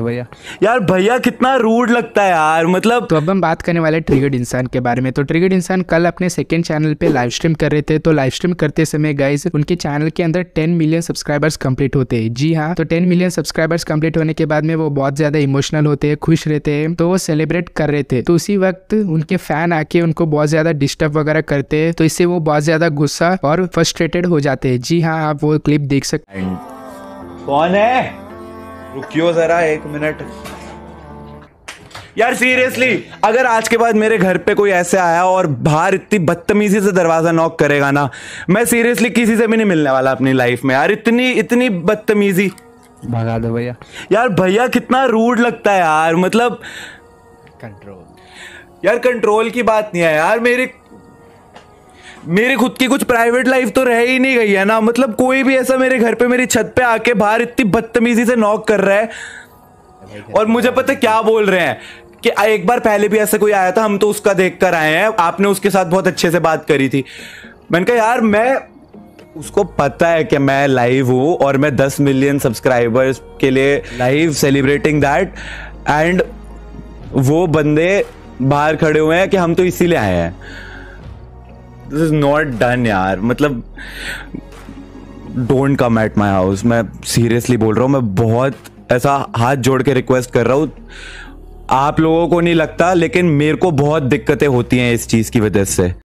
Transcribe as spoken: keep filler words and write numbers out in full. भैया यार भैया कितना रूड लगता है यार, मतलब। तो अब हम बात करने वाले ट्रिगर्ड इंसान के बारे में। तो ट्रिगर्ड इंसान कल अपने सेकंड चैनल पे लाइव स्ट्रीम कर रहे थे। तो लाइव स्ट्रीम करते समय गाइस उनके चैनल के अंदर टेन मिलियन सब्सक्राइबर्स कंप्लीट होते हैं। जी हाँ, तो टेन मिलियन सब्सक्राइबर्स कंप्लीट होने के बाद में वो बहुत ज्यादा इमोशनल होते हैं, खुश रहते हैं, तो वो सेलिब्रेट कर रहे थे। तो उसी वक्त उनके फैन आके उनको बहुत ज्यादा डिस्टर्ब वगैरह करते हैं, तो इससे वो बहुत ज्यादा गुस्सा और फ्रस्ट्रेटेड हो जाते हैं। जी हाँ, आप वो क्लिप देख सकते हैं। कौन है? रुकियो जरा एक मिनट यार। सीरियसली अगर आज के बाद मेरे घर पे कोई ऐसे आया और बाहर इतनी बदतमीजी से दरवाजा नॉक करेगा ना, मैं सीरियसली किसी से भी नहीं मिलने वाला अपनी लाइफ में यार। इतनी इतनी बदतमीजी। भगा दो भैया यार। भैया कितना रूड लगता है यार, मतलब। कंट्रोल यार, कंट्रोल की बात नहीं है यार। मेरी मेरी खुद की कुछ प्राइवेट लाइफ तो रह ही नहीं गई है ना, मतलब कोई भी ऐसा मेरे घर पे मेरी छत पे आके बाहर इतनी बदतमीजी से नॉक कर रहा है। और मुझे पता है क्या बोल रहे हैं कि एक बार पहले भी ऐसा कोई आया था, हम तो उसका देख कर आए हैं, आपने उसके साथ बहुत अच्छे से बात करी थी। मैंने कहा यार मैं, उसको पता है कि मैं लाइव हूँ और मैं दस मिलियन सब्सक्राइबर्स के लिए लाइव सेलिब्रेटिंग दैट, एंड वो बंदे बाहर खड़े हुए हैं कि हम तो इसीलिए आए हैं। This is not done यार, मतलब don't come at my house. मैं सीरियसली बोल रहा हूँ, मैं बहुत ऐसा हाथ जोड़ के रिक्वेस्ट कर रहा हूँ। आप लोगों को नहीं लगता लेकिन मेरे को बहुत दिक्कतें होती हैं इस चीज़ की वजह से।